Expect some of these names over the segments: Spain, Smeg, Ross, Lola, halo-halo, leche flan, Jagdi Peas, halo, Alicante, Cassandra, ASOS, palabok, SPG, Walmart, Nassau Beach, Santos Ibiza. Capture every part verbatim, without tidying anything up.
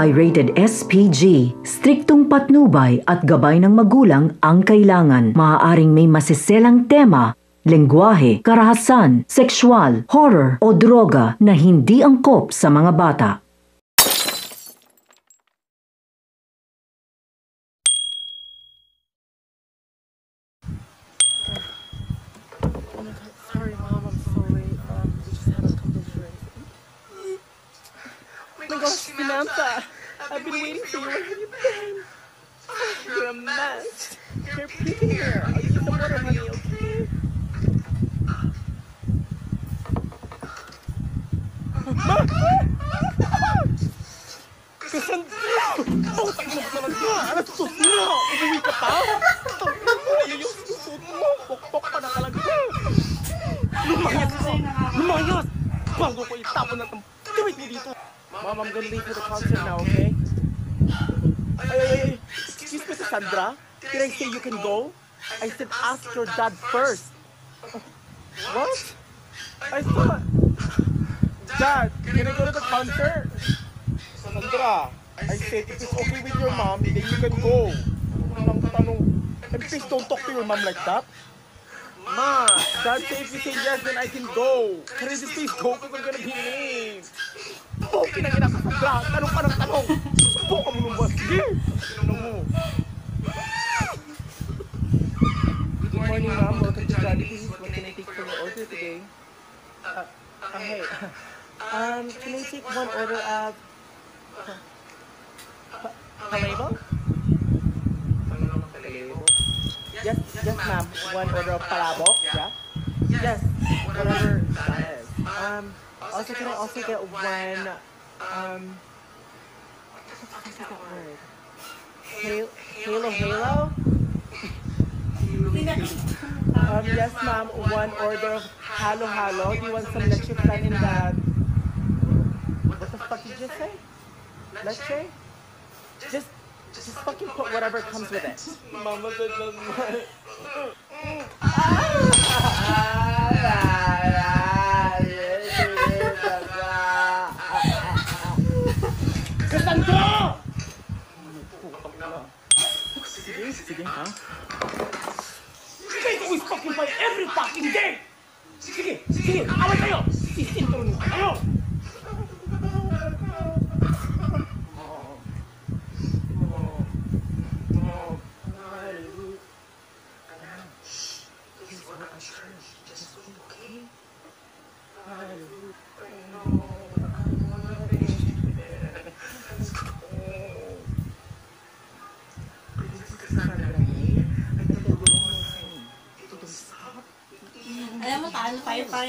I rated S P G, striktong patnubay at gabay ng magulang ang kailangan. Maaaring may masiselang tema, lengguwahe, karahasan, sexual, horror o droga na hindi angkop sa mga bata. Samantha, I've been waiting for you. Where have you been? You're a mess. You're puking here. I'll use the water, honey, okay? Cassandra! Oh my God! Ano susot mo? Uwi ka pa? Yung susot mo, pokpok pa na talaga. Lumayas ko! Lumayas! Bago ko itapon na itong damit mo dito. Mom, I'm gonna leave you the concert now, okay? Hey, excuse me, Cassandra. Did I say you can go? I said ask your dad first. What? I thought... Dad, can I go to the concert? Cassandra, I said if it's okay with your mom, then you can go. And please don't talk to your mom like that. Ma, Dad said if you say yes, then I can go. Can I just please go because I'm gonna be late? Pukin ang inakasandra! Tanong pa ng tanong! Puka mo nung bus! Sige! Ano mo? Good morning, ma'am. Welcome to Jagdi Peas. What can I take for your order today? Uh, uh, hey. Um, can I take one order of... Palabok? Palabok? Yes, yes, ma'am. One order of palabok? Yeah? Yes. Whatever that is. Um... Also, can I also get one, um, what the fuck is that word? Halo, halo, halo? um, yes, ma'am, one order of halo, halo. Do you want some leche flan in that? What the fuck did you just say? Leche? Just, just fucking put whatever comes with it. Mama, that doesn't Cassandra! Sige, sige, ha? You guys always fucking fight every fucking day! Sige, sige, away kayo! Sisintro nyo kayo!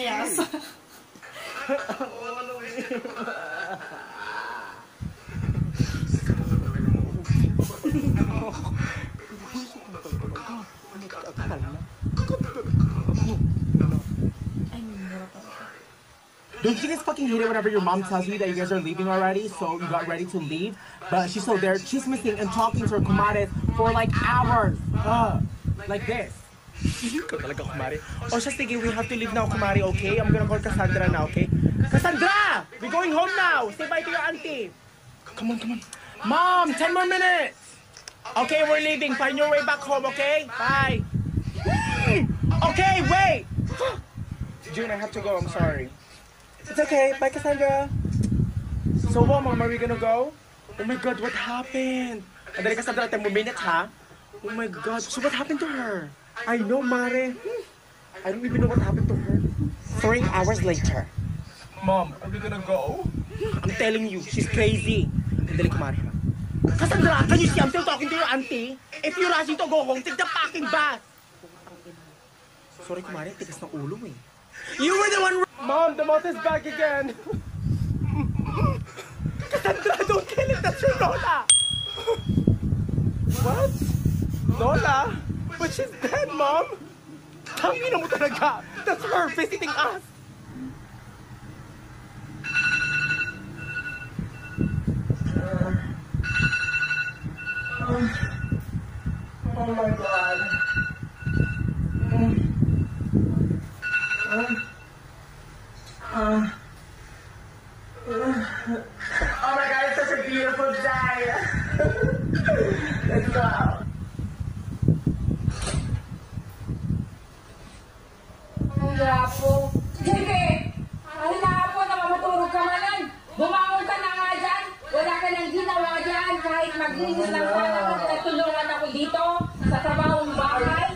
Yes. Don't you guys fucking hate it whenever your mom tells you that you guys are leaving already, so you got ready to leave, but she's still there chismissing and talking to her kumare for like hours, uh, like this. Ikaw talaga, kumari. Oh, just thinking we have to leave now, kumari, okay? I'm gonna call Cassandra now, okay? Cassandra! We're going home now! Say bye to your auntie! Come on, come on. Mom, ten more minutes! Okay, we're leaving. Find your way back home, okay? Bye! Okay, wait! June, I have to go. I'm sorry. It's okay. Bye, Cassandra. So what, Mom? Are we gonna go? Oh my God, what happened? And then Cassandra, ten more minutes, huh? Oh my God, so what happened to her? I know, Mare. I don't even know what happened to her. Three hours later. Mom, are we gonna go? I'm telling you, she's crazy. Andali, kumare. Cassandra, can you see I'm still talking to your auntie? If you're rushing to go home, take the fucking bus! Sorry, kumare. Tigas na ulo, eh. You were the one... Mom, the moth is back again. Cassandra, don't kill it. That's your Lola. What? Lola? But she's dead, Mom! Tangina mo talaga! That's her visiting us! Oh my God. Oh my God, it's such a beautiful day! tinutulungan ako dito sa trabahong bahay.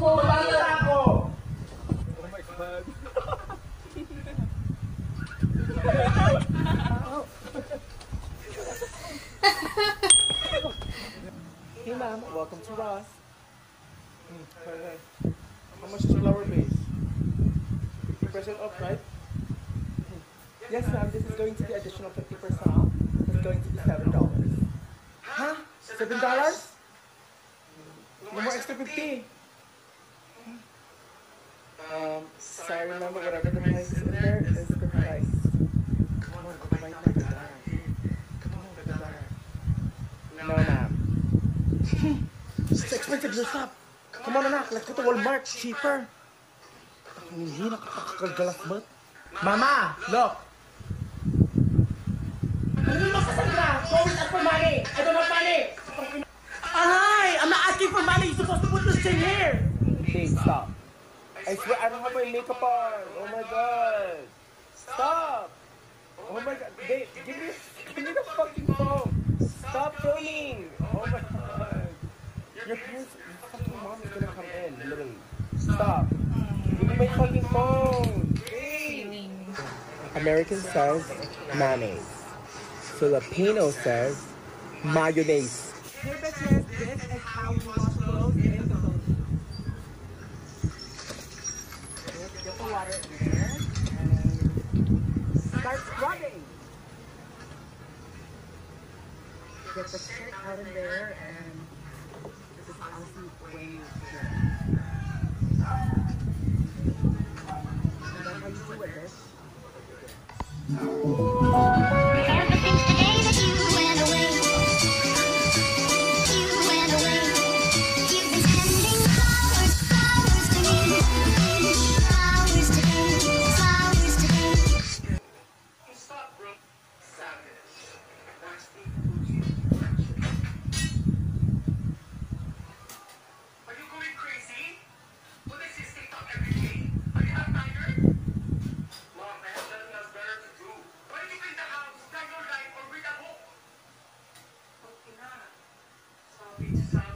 Kumpanya ako. Oh my God. Hey ma'am, welcome to Ross. How much is your lower base? fifty percent off, right? Yes ma'am, this is going to be additional fifty percent off. It's going to be seven dollars. Huh? seven dollars? No more extra fifty. Um, sorry, remember whatever the price is in there is the price. Come on, go buy the dollar. Come on, the dollar. No, ma'am. It's expensive, just stop. Come on, anak, let's go to Walmart, cheaper. Hindi, nakakagalas ba? Mama, look! Ano mo, Cassandra? Why is that for money? I don't want money! Ahay, I'm not asking for money! You're supposed to put this in here! Please, stop. I swear, I don't have my makeup on. Oh my God. Stop. Oh my God. Babe, give me, give me the fucking phone. Stop filming. Oh my God. Your parents, your fucking mom is gonna come in, literally. Stop. Give me my fucking phone. Please. American says mayonnaise. Filipino says mayonnaise. Hey, bitches, this is how you wash clothes in the clothes. Get the water in there and start rubbing. Get the shit out of there, and this is honestly way good. That's how you do it, bitch.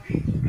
Thank you.